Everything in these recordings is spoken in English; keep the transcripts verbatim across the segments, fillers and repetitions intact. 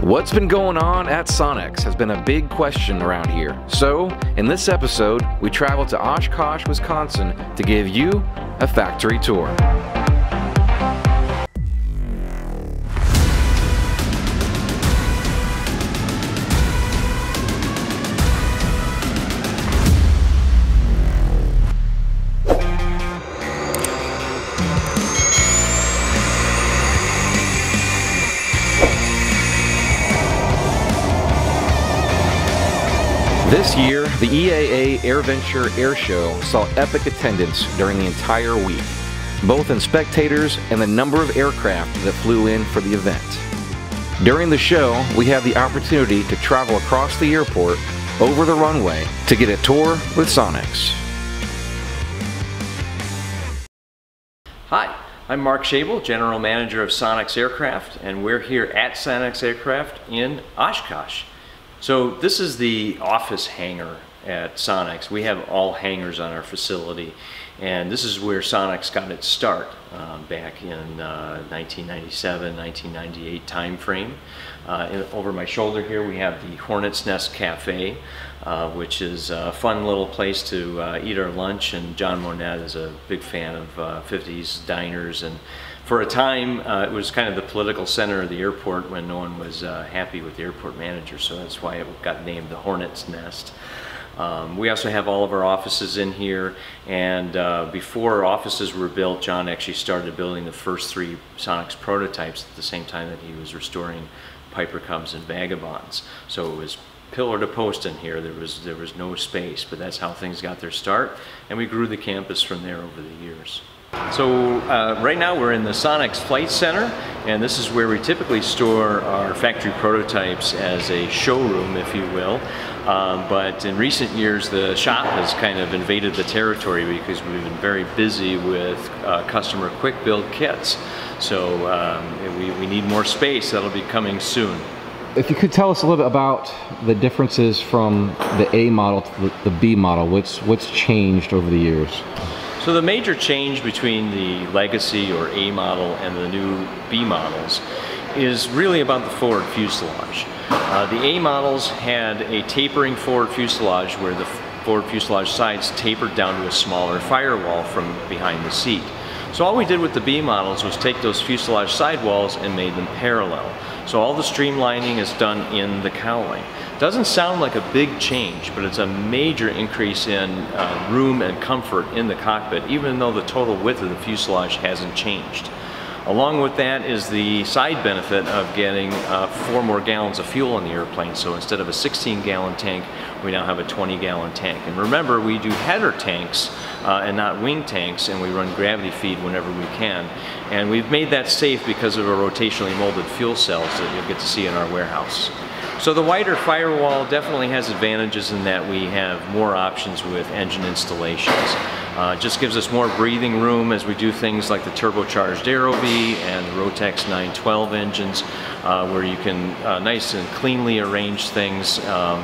What's been going on at Sonex has been a big question around here. So, in this episode, we travel to Oshkosh, Wisconsin to give you a factory tour. This year, the E A A AirVenture Air Show saw epic attendance during the entire week, both in spectators and the number of aircraft that flew in for the event. During the show, we had the opportunity to travel across the airport over the runway to get a tour with Sonex. Hi, I'm Mark Schabel, General Manager of Sonex Aircraft, and we're here at Sonex Aircraft in Oshkosh. So this is the office hangar at Sonex. We have all hangars on our facility, and this is where Sonex got its start um, back in uh, nineteen ninety-seven, nineteen ninety-eight timeframe. Uh, over my shoulder here we have the Hornet's Nest Cafe, uh, which is a fun little place to uh, eat our lunch, and John Monnett is a big fan of uh, fifties diners, and for a time, uh, it was kind of the political center of the airport when no one was uh, happy with the airport manager, so that's why it got named the Hornet's Nest. Um, we also have all of our offices in here, and uh, before offices were built, John actually started building the first three Sonex prototypes at the same time that he was restoring Piper Cubs and Vagabonds. So it was pillar to post in here. There was, there was no space, but that's how things got their start, and we grew the campus from there over the years. So uh, right now we're in the Sonex Flight Center, and this is where we typically store our factory prototypes as a showroom, if you will. Um, but in recent years the shop has kind of invaded the territory because we've been very busy with uh, customer quick build kits. So um, we, we need more space. That'll be coming soon. If you could tell us a little bit about the differences from the A model to the B model, what's, what's changed over the years? So the major change between the legacy or A model and the new B models is really about the forward fuselage. Uh, the A models had a tapering forward fuselage where the forward fuselage sides tapered down to a smaller firewall from behind the seat. So all we did with the B models was take those fuselage sidewalls and made them parallel. So all the streamlining is done in the cowling. Doesn't sound like a big change, but it's a major increase in uh, room and comfort in the cockpit, even though the total width of the fuselage hasn't changed. Along with that is the side benefit of getting uh, four more gallons of fuel on the airplane. So instead of a sixteen gallon tank, we now have a twenty gallon tank. And remember, we do header tanks uh, and not wing tanks, and we run gravity feed whenever we can. And we've made that safe because of our rotationally molded fuel cells that you'll get to see in our warehouse. So the wider firewall definitely has advantages in that we have more options with engine installations. Uh, just gives us more breathing room as we do things like the turbocharged Aero-V and the Rotax nine twelve engines, uh, where you can uh, nice and cleanly arrange things um,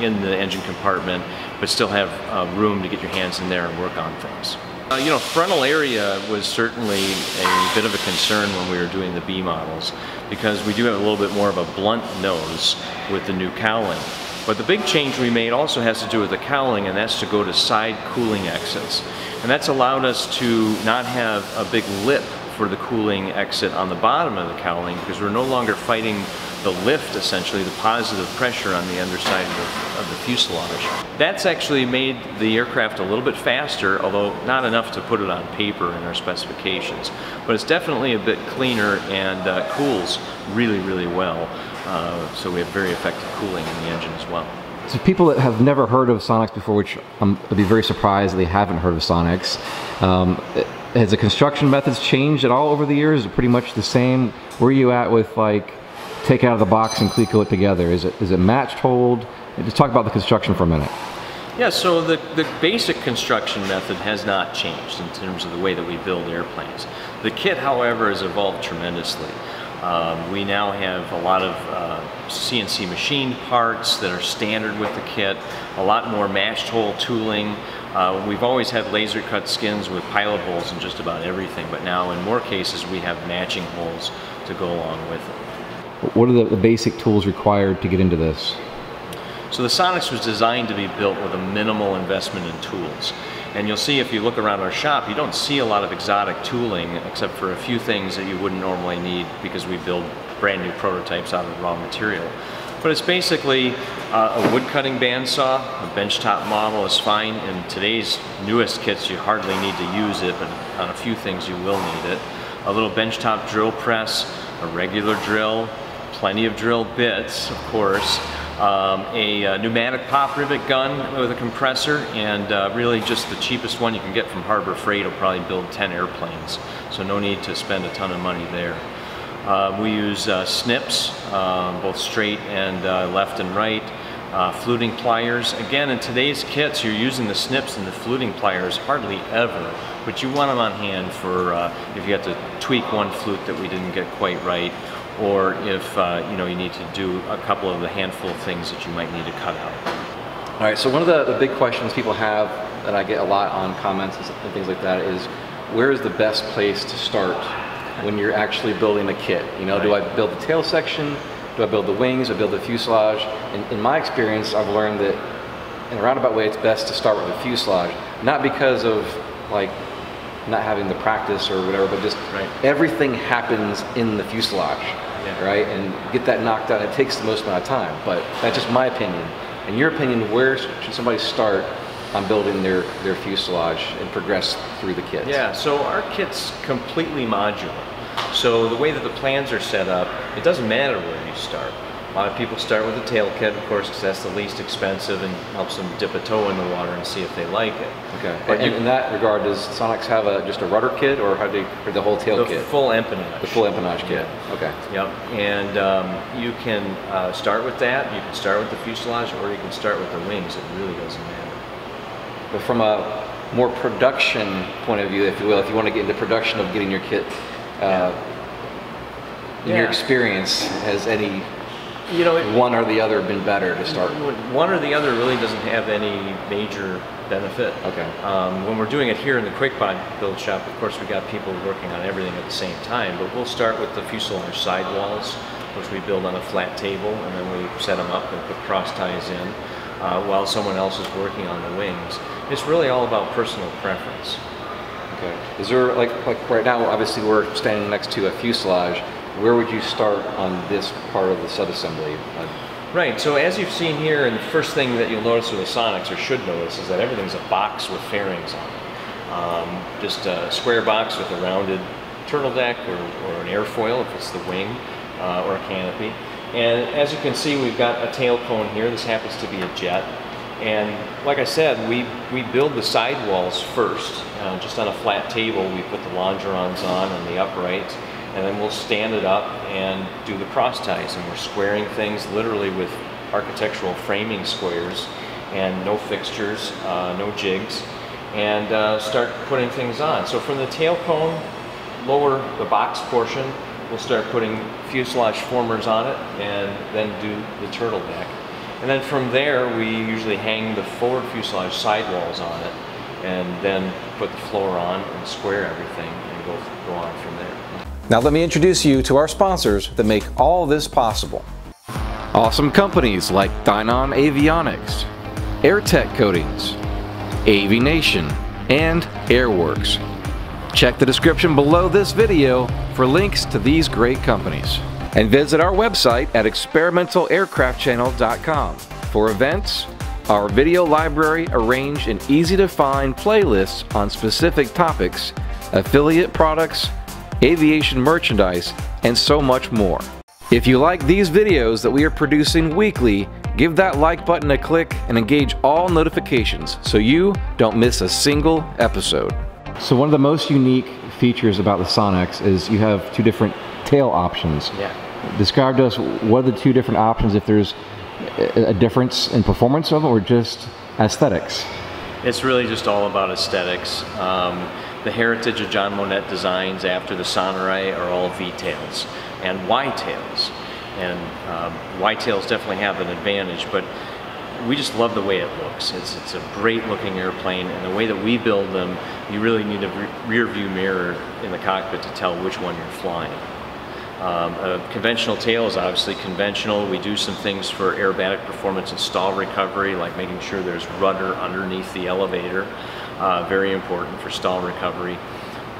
in the engine compartment, but still have uh, room to get your hands in there and work on things. Uh, you know, frontal area was certainly a bit of a concern when we were doing the B models, because we do have a little bit more of a blunt nose with the new cowling. But the big change we made also has to do with the cowling, and that's to go to side cooling exits. And that's allowed us to not have a big lip for the cooling exit on the bottom of the cowling, because we're no longer fighting the lift, essentially, the positive pressure on the underside of the, of the fuselage. That's actually made the aircraft a little bit faster, although not enough to put it on paper in our specifications. But it's definitely a bit cleaner and uh, cools really, really well. Uh, so we have very effective cooling in the engine as well. So people that have never heard of Sonex before, which um, I'd be very surprised they haven't heard of Sonex, um, it, has the construction methods changed at all over the years? Is it pretty much the same? Where are you at with, like, take out of the box and clico it together? Is it, is it matched hold? Just talk about the construction for a minute. Yeah, so the, the basic construction method has not changed in terms of the way that we build airplanes. The kit, however, has evolved tremendously. Um, we now have a lot of uh, C N C machined parts that are standard with the kit, a lot more matched hole tooling. Uh, we've always had laser cut skins with pilot holes in just about everything, but now in more cases we have matching holes to go along with it. What are the, the basic tools required to get into this? So the Sonex was designed to be built with a minimal investment in tools. And you'll see if you look around our shop, you don't see a lot of exotic tooling except for a few things that you wouldn't normally need because we build brand new prototypes out of raw material. But it's basically uh, a wood cutting bandsaw, a benchtop model is fine. In today's newest kits, you hardly need to use it, but on a few things you will need it. A little benchtop drill press, a regular drill, plenty of drill bits, of course, um, a, a pneumatic pop rivet gun with a compressor, and uh, really just the cheapest one you can get from Harbor Freight will probably build ten airplanes. So no need to spend a ton of money there. Uh, we use uh, snips, uh, both straight and uh, left and right, uh, fluting pliers. Again, in today's kits, you're using the snips and the fluting pliers hardly ever, but you want them on hand for uh, if you have to tweak one flute that we didn't get quite right, or if uh, you know, you need to do a couple of the handful of things that you might need to cut out. All right, so one of the, the big questions people have that I get a lot on comments and things like that is, where is the best place to start when you're actually building a kit? You know, right. Do I build the tail section? Do I build the wings? Do I build the fuselage? In, in my experience, I've learned that in a roundabout way, it's best to start with the fuselage, not because of like not having the practice or whatever, but just right. Everything happens in the fuselage, yeah. Right? And get that knocked out. It takes the most amount of time, but that's just my opinion. In your opinion, where should somebody start on building their, their fuselage and progress through the kits? Yeah, so our kit's completely modular. So the way that the plans are set up, it doesn't matter where you start. A lot of people start with the tail kit, of course, because that's the least expensive and helps them dip a toe in the water and see if they like it. Okay, but and you, in that regard, does Sonex have a, just a rudder kit, or how do you, or the whole tail the kit? The full empennage. The full empennage kit, yeah. Okay. Yep, and um, you can uh, start with that, you can start with the fuselage, or you can start with the wings. It really doesn't matter. But from a more production point of view, if you will, if you want to get into production of getting your kit, uh, yeah. in yeah. your experience, has any you know it, one or the other been better to start? One or the other really doesn't have any major benefit. Okay. Um, when we're doing it here in the QuickBot build shop, of course, we got people working on everything at the same time. But we'll start with the fuselage sidewalls, which we build on a flat table, and then we set them up and put cross ties in. Uh, while someone else is working on the wings. It's really all about personal preference. Okay. Is there, like, like right now, obviously we're standing next to a fuselage. Where would you start on this part of the subassembly? Like, right, so as you've seen here, and the first thing that you'll notice with the Sonex, or should notice, is that everything's a box with fairings on it. Um, just a square box with a rounded turtle deck, or, or an airfoil if it's the wing, uh, or a canopy. And as you can see, we've got a tail cone here. This happens to be a jet. And like I said, we, we build the sidewalls first. Uh, just on a flat table, we put the longerons on and the uprights, and then we'll stand it up and do the cross ties. And we're squaring things literally with architectural framing squares, and no fixtures, uh, no jigs, and uh, start putting things on. So from the tail cone, lower the box portion, we'll start putting fuselage formers on it, and then do the turtle deck. And then from there, we usually hang the forward fuselage sidewalls on it, and then put the floor on and square everything, and go, go on from there. Now let me introduce you to our sponsors that make all this possible. Awesome companies like Dynon Avionics, Airtech Coatings, AviNation, and Airworks. Check the description below this video for links to these great companies. And visit our website at experimental aircraft channel dot com for events, our video library arranged in easy-to-find playlists on specific topics, affiliate products, aviation merchandise, and so much more. If you like these videos that we are producing weekly, give that like button a click and engage all notifications so you don't miss a single episode. So one of the most unique features about the Sonex is you have two different tail options. Yeah. Describe to us, what are the two different options, if there's a difference in performance of it, or just aesthetics? It's really just all about aesthetics. Um, the heritage of John Monnett designs after the Sonerai are all V-tails and Y-tails. And um, Y-tails definitely have an advantage, but we just love the way it looks. It's, it's a great looking airplane, and the way that we build them, you really need a re rear view mirror in the cockpit to tell which one you're flying. Um, uh, conventional tail is obviously conventional. We do some things for aerobatic performance and stall recovery, like making sure there's rudder underneath the elevator. Uh, very important for stall recovery.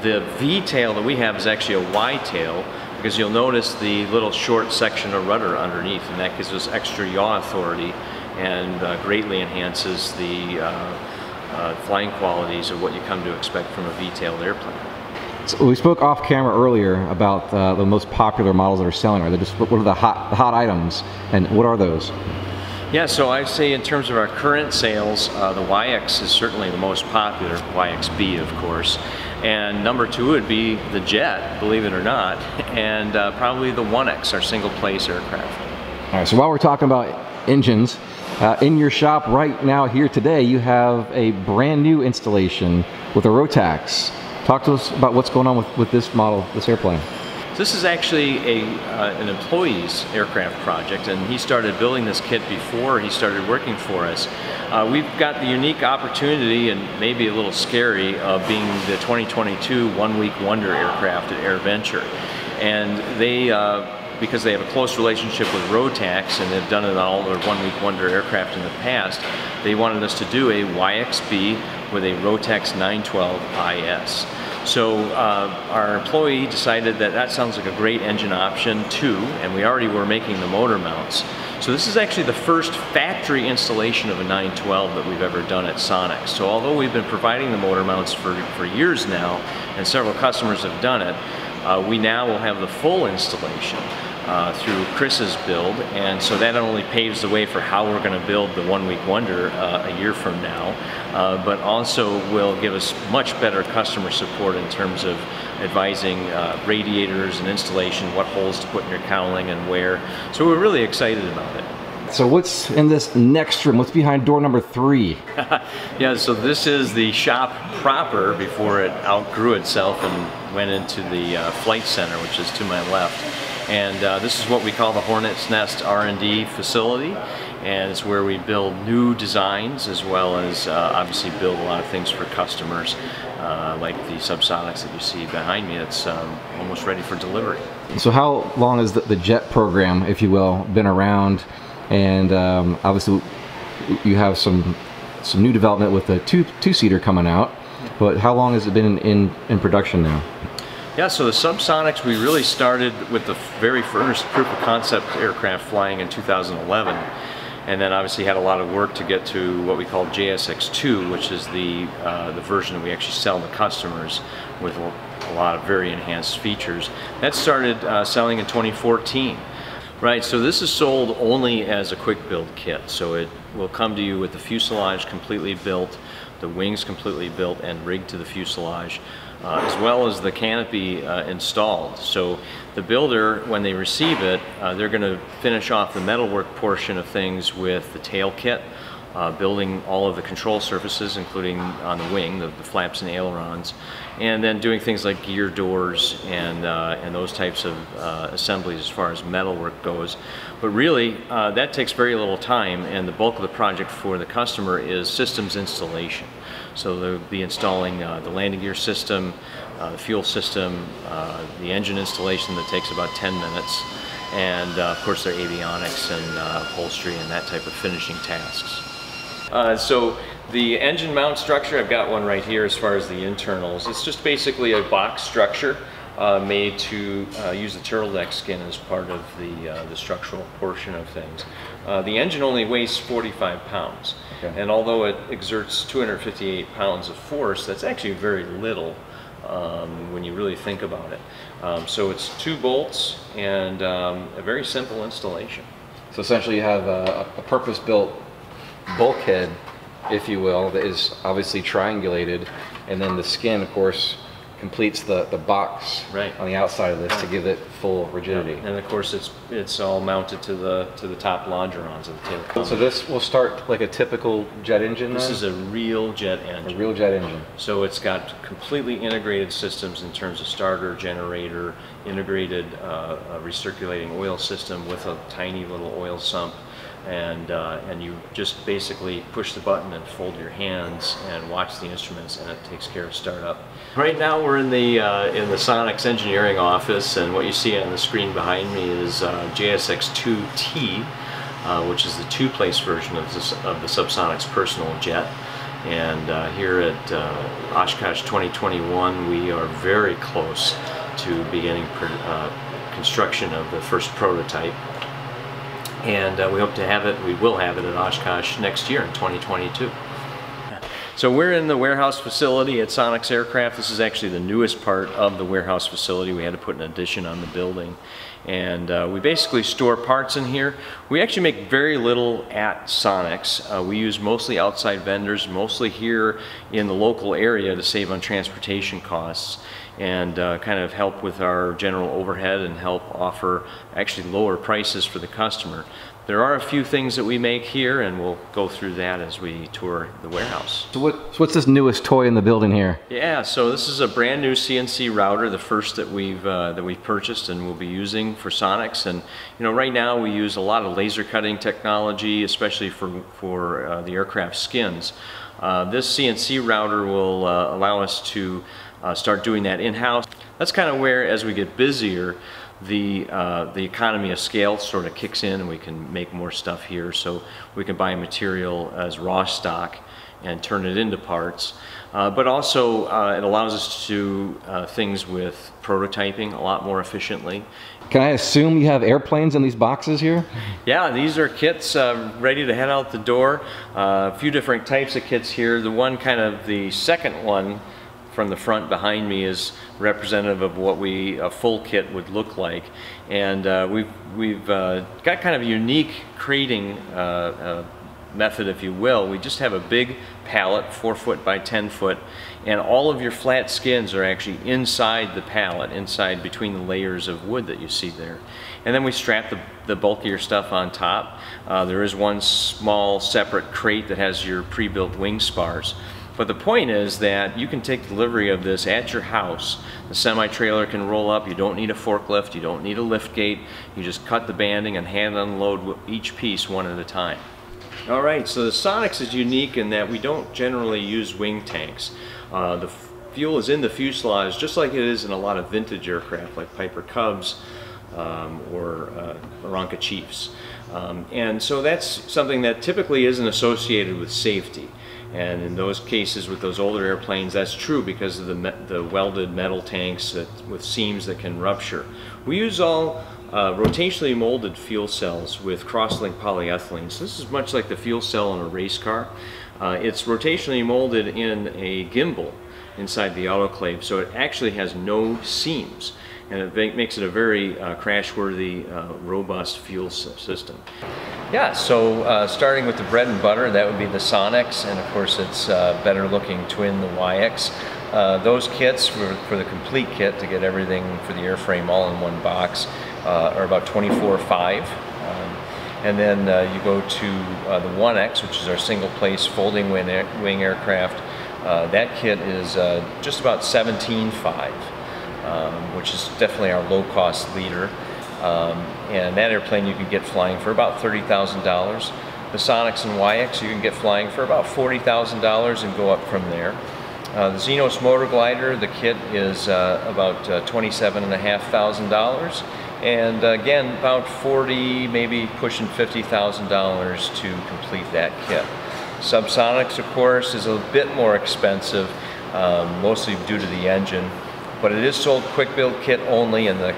The V tail that we have is actually a Y tail, because you'll notice the little short section of rudder underneath, and that gives us extra yaw authority and uh, greatly enhances the uh, uh, flying qualities of what you come to expect from a V-tailed airplane. So we spoke off camera earlier about uh, the most popular models that are selling. Are they just, what are the hot, the hot items, and what are those? Yeah, so I'd say in terms of our current sales, uh, the Y X is certainly the most popular, Y X B of course, and number two would be the Jet, believe it or not, and uh, probably the one X, our single place aircraft. All right, so while we're talking about engines, uh, in your shop right now here today, you have a brand new installation with a Rotax. Talk to us about what's going on with, with this model, this airplane. This is actually a, uh, an employee's aircraft project, and he started building this kit before he started working for us. Uh, we've got the unique opportunity, and maybe a little scary, of being the twenty twenty-two one-week wonder aircraft at AirVenture. And they, uh, because they have a close relationship with Rotax, and they've done it on all their one-week wonder aircraft in the past, they wanted us to do a Y X B with a Rotax nine twelve I S. So uh, our employee decided that that sounds like a great engine option too, and we already were making the motor mounts. So this is actually the first factory installation of a nine twelve that we've ever done at Sonex. So although we've been providing the motor mounts for, for years now, and several customers have done it, uh, we now will have the full installation uh, through Chris's build, and so that not only paves the way for how we're going to build the One Week Wonder uh, a year from now, uh, but also will give us much better customer support in terms of advising uh, radiators and installation, what holes to put in your cowling and where. So we're really excited about it. So what's in this next room? What's behind door number three? Yeah, so this is the shop proper before it outgrew itself and went into the uh, flight center, which is to my left. And uh, this is what we call the Hornet's Nest R and D facility. And it's where we build new designs, as well as uh, obviously build a lot of things for customers, uh, like the subsonics that you see behind me. It's um, almost ready for delivery. So how long has the, the Jet program, if you will, been around? And um, obviously you have some some new development with the two, two-seater coming out, but how long has it been in, in, in production now? Yeah, so the subsonics, we really started with the very first proof of concept aircraft flying in two thousand eleven, and then obviously had a lot of work to get to what we call J S X two, which is the, uh, the version that we actually sell to customers with a lot of very enhanced features. That started uh, selling in twenty fourteen. Right, so this is sold only as a quick build kit. So it will come to you with the fuselage completely built, the wings completely built and rigged to the fuselage, uh, as well as the canopy uh, installed. So the builder, when they receive it, uh, they're gonna finish off the metalwork portion of things with the tail kit, Uh, building all of the control surfaces, including on the wing, the, the flaps and ailerons, and then doing things like gear doors and, uh, and those types of uh, assemblies as far as metalwork goes. But really, uh, that takes very little time, and the bulk of the project for the customer is systems installation. So they'll be installing uh, the landing gear system, uh, the fuel system, uh, the engine installation that takes about ten minutes, and uh, of course their avionics and uh, upholstery and that type of finishing tasks. Uh, so the engine mount structure, I've got one right here as far as the internals. It's just basically a box structure uh, made to uh, use the turtleneck skin as part of the, uh, the structural portion of things. Uh, the engine only weighs forty-five pounds, okay. And although it exerts two hundred fifty-eight pounds of force, that's actually very little um, when you really think about it. Um, so it's two bolts and um, a very simple installation. So essentially you have a, a purpose-built bulkhead, if you will, that is obviously triangulated, and then the skin of course completes the the box right on the outside of this to give it full rigidity. Yeah. And of course it's it's all mounted to the to the top longerons of the tail cone. So this will start like a typical jet engine this then? Is a real jet engine. A real jet engine. So it's got completely integrated systems in terms of starter, generator, integrated uh, recirculating oil system with a tiny little oil sump. and uh, and you just basically push the button and fold your hands and watch the instruments, and it takes care of startup. Right now we're in the uh, in the Sonex engineering office, and what you see on the screen behind me is uh, J S X two T, uh, which is the two-place version of, this, of the Subsonics personal jet. And uh, here at uh, Oshkosh twenty twenty-one, we are very close to beginning pr uh, construction of the first prototype. And uh, we hope to have it, we will have it at Oshkosh next year in twenty twenty-two. So we're in the warehouse facility at Sonex Aircraft. This is actually the newest part of the warehouse facility. We had to put an addition on the building. And uh, we basically store parts in here. We actually make very little at Sonex. Uh, we use mostly outside vendors, mostly here in the local area to save on transportation costs, and uh, kind of help with our general overhead and help offer actually lower prices for the customer. There are a few things that we make here, and we'll go through that as we tour the warehouse. So, what, so what's this newest toy in the building here? Yeah, so this is a brand new C N C router, the first that we've uh, that we've purchased and will be using for Sonex. And you know, right now we use a lot of laser cutting technology, especially for for uh, the aircraft skins. Uh, this C N C router will uh, allow us to uh, start doing that in-house. That's kind of where, as we get busier, the uh, the economy of scale sort of kicks in, and we can make more stuff here. So we can buy material as raw stock and turn it into parts, uh, but also uh, it allows us to do uh, things with prototyping a lot more efficiently. Can I assume you have airplanes in these boxes here? Yeah, these are kits uh, ready to head out the door. Uh, a few different types of kits here. The one kind of the second one from the front behind me is representative of what we a full kit would look like, and uh, we've we've uh, got kind of a unique crating uh, uh, method, if you will. We just have a big pallet, four foot by ten foot, and all of your flat skins are actually inside the pallet, inside between the layers of wood that you see there. And then we strap the, the bulkier stuff on top. Uh, there is one small separate crate that has your pre-built wing spars. But the point is that you can take delivery of this at your house. The semi-trailer can roll up. You don't need a forklift. You don't need a lift gate. You just cut the banding and hand unload each piece one at a time. All right, so the Sonex is unique in that we don't generally use wing tanks. Uh, the fuel is in the fuselage, just like it is in a lot of vintage aircraft like Piper Cubs um, or uh, Aeronca Chiefs. Um, and so that's something that typically isn't associated with safety. And in those cases, with those older airplanes, that's true because of the, me the welded metal tanks that, with seams that can rupture. We use all uh, rotationally molded fuel cells with cross-linked polyethylene. So this is much like the fuel cell in a race car. Uh, it's rotationally molded in a gimbal inside the autoclave, so it actually has no seams. And it makes it a very uh, crash-worthy, uh, robust fuel system. Yeah, so uh, starting with the bread and butter, that would be the Sonex, and of course its uh, better looking twin, the Y X. Uh, those kits, for, for the complete kit, to get everything for the airframe all in one box, uh, are about twenty-four five. Um, and then uh, you go to uh, the one X, which is our single-place folding wing, air wing aircraft. Uh, that kit is uh, just about seventeen five. Um, which is definitely our low-cost leader, um, and that airplane you can get flying for about thirty thousand dollars. The Sonex and Y X you can get flying for about forty thousand dollars and go up from there. Uh, the Xenos motor glider, the kit is uh, about uh, twenty-seven thousand five hundred dollars, and uh, again about forty, maybe pushing fifty thousand dollars to complete that kit. Subsonics, of course, is a bit more expensive, um, mostly due to the engine. But it is sold quick build kit only, and the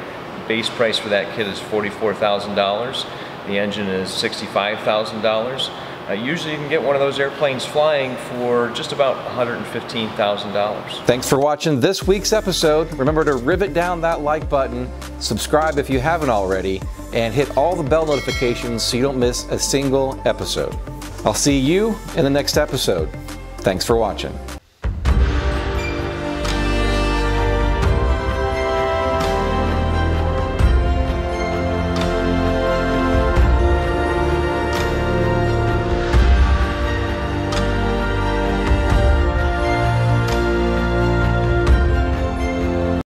base price for that kit is forty-four thousand dollars. The engine is sixty-five thousand dollars. Uh, usually you can get one of those airplanes flying for just about one hundred fifteen thousand dollars. Thanks for watching this week's episode. Remember to rivet down that like button, subscribe if you haven't already, and hit all the bell notifications so you don't miss a single episode. I'll see you in the next episode. Thanks for watching.